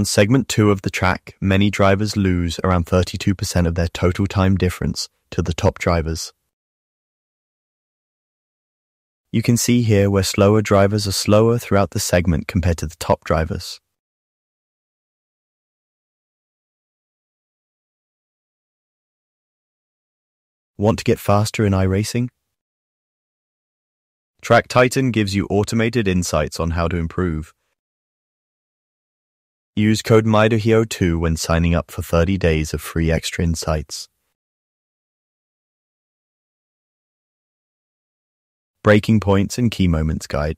Around segment 2 of the track, many drivers lose around 32% of their total time difference to the top drivers. You can see here where slower drivers are slower throughout the segment compared to the top drivers. Want to get faster in iRacing? Track Titan gives you automated insights on how to improve. Use code MIDOHIO2 when signing up for 30 days of free extra insights. Breaking points and key moments guide.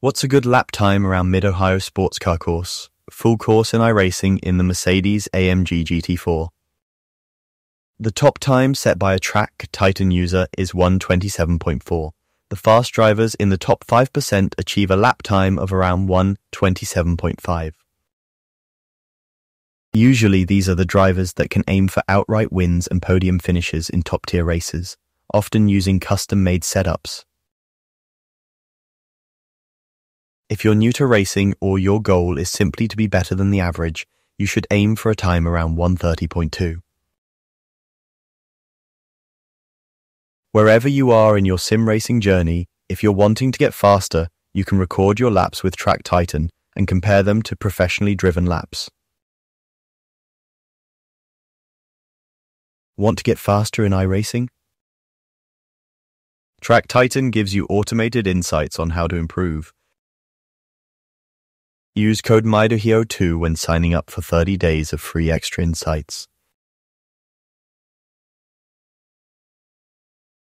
What's a good lap time around Mid-Ohio Sports Car Course? Full course in iRacing in the Mercedes-AMG GT4. The top time set by a Track Titan user is 1:27.4. The fast drivers in the top 5% achieve a lap time of around 1:27.5. Usually these are the drivers that can aim for outright wins and podium finishes in top-tier races, often using custom-made setups. If you're new to racing or your goal is simply to be better than the average, you should aim for a time around 1:30.2. Wherever you are in your sim racing journey, if you're wanting to get faster, you can record your laps with Track Titan and compare them to professionally driven laps. Want to get faster in iRacing? Track Titan gives you automated insights on how to improve. Use code MIDOHIO2 when signing up for 30 days of free extra insights.